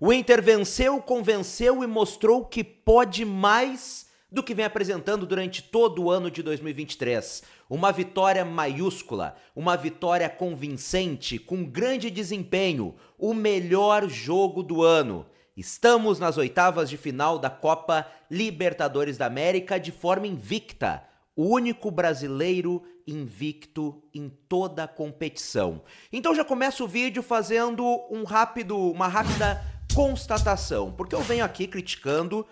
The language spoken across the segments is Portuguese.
O Inter venceu, convenceu e mostrou que pode mais do que vem apresentando durante todo o ano de 2023. Uma vitória maiúscula, uma vitória convincente, com grande desempenho, o melhor jogo do ano. Estamos nas oitavas de final da Copa Libertadores da América de forma invicta. O único brasileiro invicto em toda a competição. Então já começa o vídeo fazendo uma rápida constatação, porque eu venho aqui criticando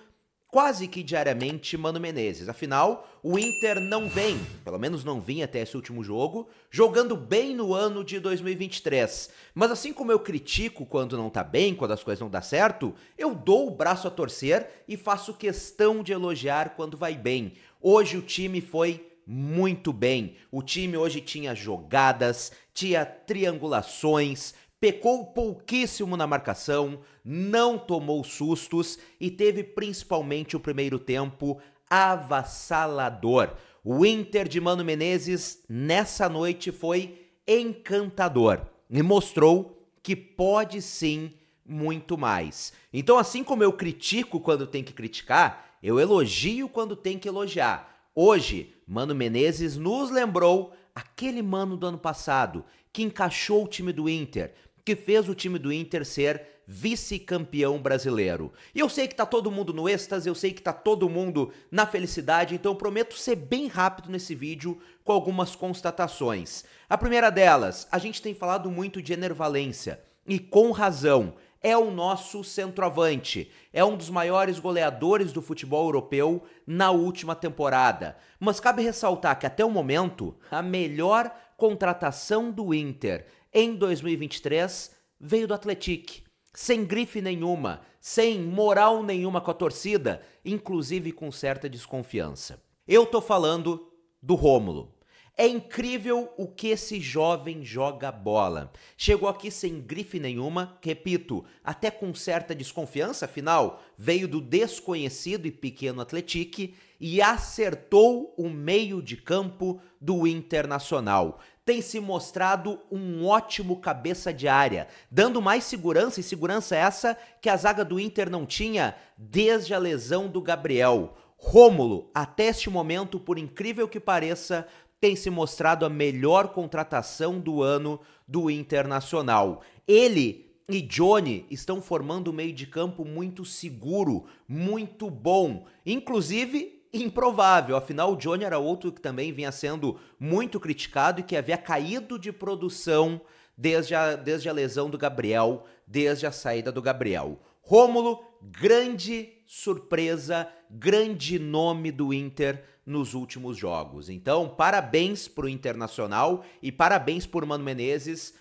quase que diariamente Mano Menezes. Afinal, o Inter não vem, pelo menos não vinha até esse último jogo, jogando bem no ano de 2023. Mas assim como eu critico quando não tá bem, quando as coisas não dão certo, eu dou o braço a torcer e faço questão de elogiar quando vai bem. Hoje o time foi muito bem. O time hoje tinha jogadas, tinha triangulações, pecou pouquíssimo na marcação, não tomou sustos e teve principalmente o primeiro tempo avassalador. O Inter de Mano Menezes nessa noite foi encantador e mostrou que pode sim muito mais. Então assim como eu critico quando tem que criticar, eu elogio quando tem que elogiar. Hoje, Mano Menezes nos lembrou aquele Mano do ano passado que encaixou o time do Inter, que fez o time do Inter ser vice-campeão brasileiro. E eu sei que tá todo mundo no êxtase, eu sei que tá todo mundo na felicidade, então eu prometo ser bem rápido nesse vídeo com algumas constatações. A primeira delas, a gente tem falado muito de Enner Valencia, e com razão, é o nosso centroavante, é um dos maiores goleadores do futebol europeu na última temporada. Mas cabe ressaltar que até o momento, a melhor contratação do Inter em 2023 veio do Atlético, sem grife nenhuma, sem moral nenhuma com a torcida, inclusive com certa desconfiança. Eu tô falando do Rômulo. É incrível o que esse jovem joga bola. Chegou aqui sem grife nenhuma, repito, até com certa desconfiança, afinal, veio do desconhecido e pequeno Atlético e acertou o meio de campo do Internacional. Tem se mostrado um ótimo cabeça de área, dando mais segurança, e segurança essa que a zaga do Inter não tinha desde a lesão do Gabriel. Rômulo, até este momento, por incrível que pareça, tem se mostrado a melhor contratação do ano do Internacional. Ele e Johnny estão formando um meio de campo muito seguro, muito bom, inclusive improvável, afinal o Johnny era outro que também vinha sendo muito criticado e que havia caído de produção desde a lesão do Gabriel, desde a saída do Gabriel. Rômulo, grande surpresa, grande nome do Inter nos últimos jogos. Então, parabéns pro Internacional e parabéns pro Mano Menezes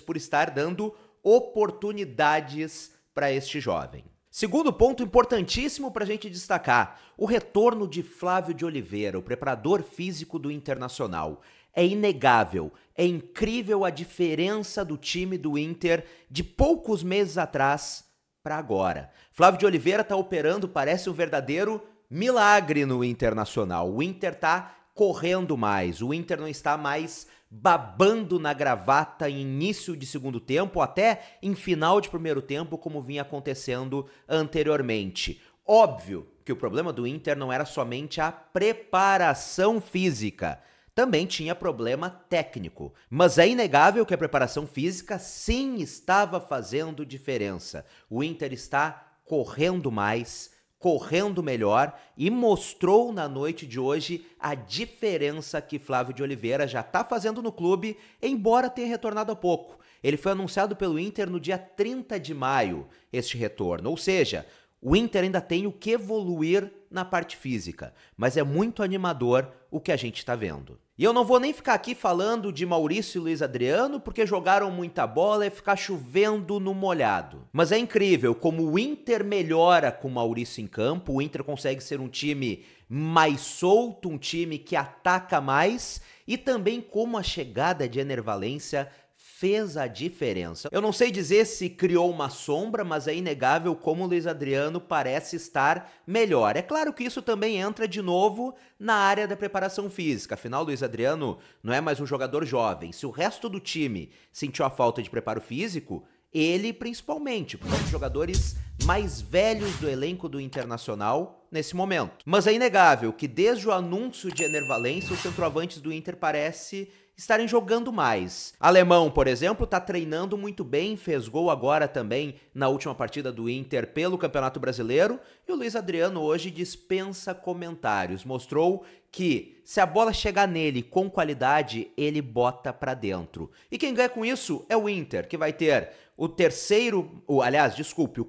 por estar dando oportunidades para este jovem. Segundo ponto importantíssimo para a gente destacar, o retorno de Flávio de Oliveira, o preparador físico do Internacional. É inegável, é incrível a diferença do time do Inter de poucos meses atrás para agora. Flávio de Oliveira tá operando, parece um verdadeiro milagre no Internacional. O Inter tá correndo mais, o Inter não está mais babando na gravata em início de segundo tempo, até em final de primeiro tempo, como vinha acontecendo anteriormente. Óbvio que o problema do Inter não era somente a preparação física, também tinha problema técnico, mas é inegável que a preparação física sim estava fazendo diferença. O Inter está correndo mais, correndo melhor e mostrou na noite de hoje a diferença que Flávio de Oliveira já está fazendo no clube, embora tenha retornado há pouco. Ele foi anunciado pelo Inter no dia 30 de maio, este retorno, ou seja, o Inter ainda tem o que evoluir na parte física, mas é muito animador o que a gente está vendo. E eu não vou nem ficar aqui falando de Maurício e Luiz Adriano, porque jogaram muita bola e ficar chovendo no molhado. Mas é incrível como o Inter melhora com o Maurício em campo, o Inter consegue ser um time mais solto, um time que ataca mais, e também como a chegada de Enner Valencia fez a diferença. Eu não sei dizer se criou uma sombra, mas é inegável como o Luiz Adriano parece estar melhor. É claro que isso também entra de novo na área da preparação física. Afinal, o Luiz Adriano não é mais um jogador jovem. Se o resto do time sentiu a falta de preparo físico, Ele, principalmente, porque é um dos jogadores mais velhos do elenco do Internacional nesse momento. Mas é inegável que desde o anúncio de Enner Valencia, os centroavantes do Inter parece estarem jogando mais. Alemão, por exemplo, está treinando muito bem, fez gol agora também na última partida do Inter pelo Campeonato Brasileiro, e o Luiz Adriano hoje dispensa comentários, mostrou que se a bola chegar nele com qualidade, ele bota pra dentro. E quem ganha com isso é o Inter, que vai ter o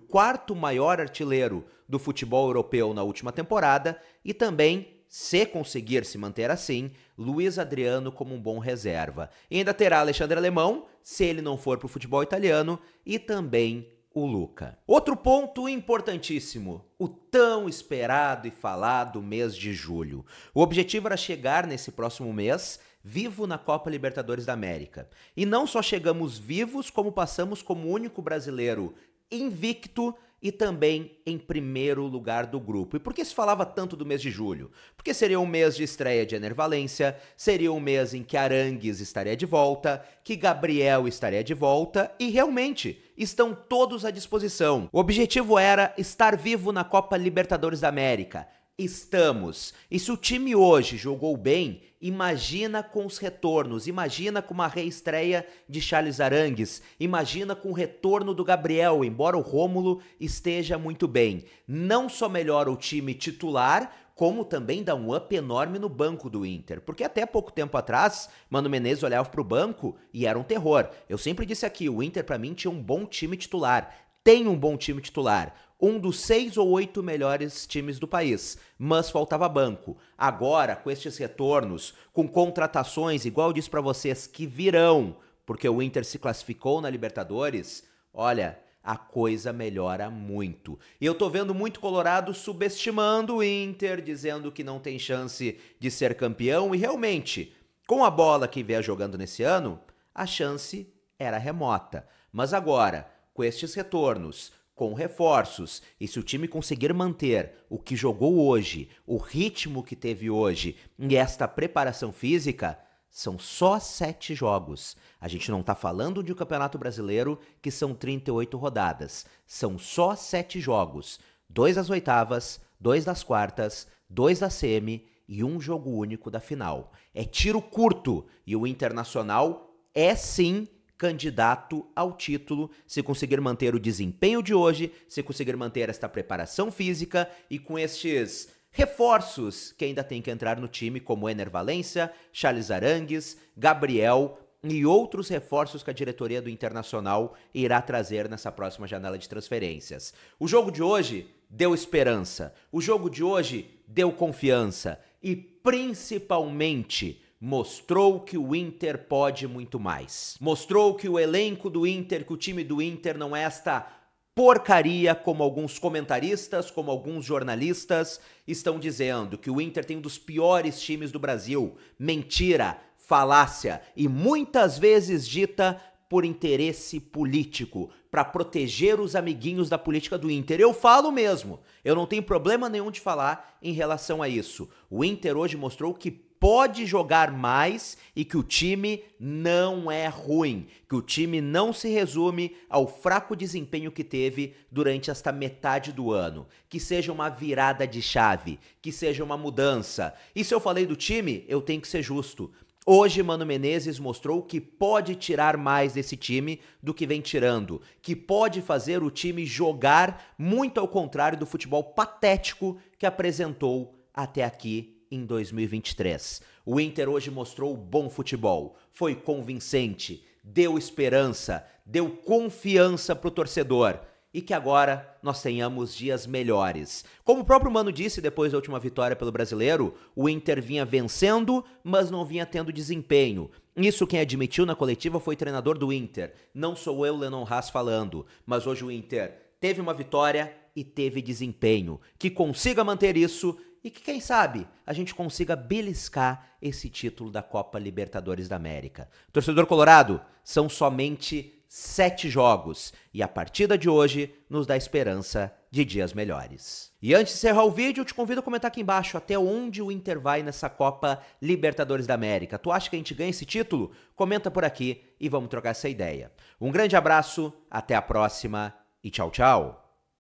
quarto maior artilheiro do futebol europeu na última temporada e também, se conseguir se manter assim, Luiz Adriano como um bom reserva. E ainda terá Alexandre Alemão, se ele não for para o futebol italiano, e também o Luca. Outro ponto importantíssimo, o tão esperado e falado mês de julho. O objetivo era chegar nesse próximo mês vivo na Copa Libertadores da América. E não só chegamos vivos, como passamos como único brasileiro invicto e também em primeiro lugar do grupo. E por que se falava tanto do mês de julho? Porque seria um mês de estreia de Enner Valencia, seria um mês em que Aránguiz estaria de volta, que Gabriel estaria de volta, e realmente estão todos à disposição. O objetivo era estar vivo na Copa Libertadores da América. Estamos. E se o time hoje jogou bem, imagina com os retornos, imagina com uma reestreia de Charles Aránguiz, imagina com o retorno do Gabriel, embora o Rômulo esteja muito bem. Não só melhora o time titular, como também dá um up enorme no banco do Inter. Porque até pouco tempo atrás, Mano Menezes olhava para o banco e era um terror. Eu sempre disse aqui, o Inter para mim tinha um bom time titular. Tem um bom time titular, um dos 6 ou 8 melhores times do país, mas faltava banco. Agora, com estes retornos, com contratações, igual eu disse para vocês, que virão, porque o Inter se classificou na Libertadores, olha, a coisa melhora muito. E eu tô vendo muito colorado subestimando o Inter, dizendo que não tem chance de ser campeão, e realmente, com a bola que vier jogando nesse ano, a chance era remota. Mas agora, com estes retornos, com reforços, e se o time conseguir manter o que jogou hoje, o ritmo que teve hoje e esta preparação física, são só 7 jogos. A gente não está falando de um Campeonato Brasileiro que são 38 rodadas. São só 7 jogos. 2 das oitavas, 2 das quartas, 2 da semi e um jogo único da final. É tiro curto e o Internacional é sim candidato ao título, se conseguir manter o desempenho de hoje, se conseguir manter esta preparação física e com estes reforços que ainda tem que entrar no time, como Enner Valencia, Charles Aránguiz, Gabriel e outros reforços que a diretoria do Internacional irá trazer nessa próxima janela de transferências. O jogo de hoje deu esperança, o jogo de hoje deu confiança e principalmente mostrou que o Inter pode muito mais. Mostrou que o elenco do Inter, que o time do Inter não é esta porcaria como alguns comentaristas, como alguns jornalistas estão dizendo, que o Inter tem um dos piores times do Brasil. Mentira, falácia e muitas vezes dita por interesse político, para proteger os amiguinhos da política do Inter. Eu falo mesmo, eu não tenho problema nenhum de falar em relação a isso. O Inter hoje mostrou que pode jogar mais e que o time não é ruim, que o time não se resume ao fraco desempenho que teve durante esta metade do ano. Que seja uma virada de chave, que seja uma mudança. E se eu falei do time, eu tenho que ser justo. Hoje, Mano Menezes mostrou que pode tirar mais desse time do que vem tirando, que pode fazer o time jogar muito ao contrário do futebol patético que apresentou até aqui em 2023. O Inter hoje mostrou bom futebol, foi convincente, deu esperança, deu confiança para o torcedor e que agora nós tenhamos dias melhores. Como o próprio Mano disse depois da última vitória pelo Brasileiro, o Inter vinha vencendo, mas não vinha tendo desempenho. Isso quem admitiu na coletiva foi o treinador do Inter. Não sou eu, Lennon Haas, falando, mas hoje o Inter teve uma vitória e teve desempenho. Que consiga manter isso e que, quem sabe, a gente consiga beliscar esse título da Copa Libertadores da América. Torcedor colorado, são somente 7 jogos e a partida de hoje nos dá esperança de dias melhores. E antes de encerrar o vídeo, eu te convido a comentar aqui embaixo até onde o Inter vai nessa Copa Libertadores da América. Tu acha que a gente ganha esse título? Comenta por aqui e vamos trocar essa ideia. Um grande abraço, até a próxima e tchau, tchau!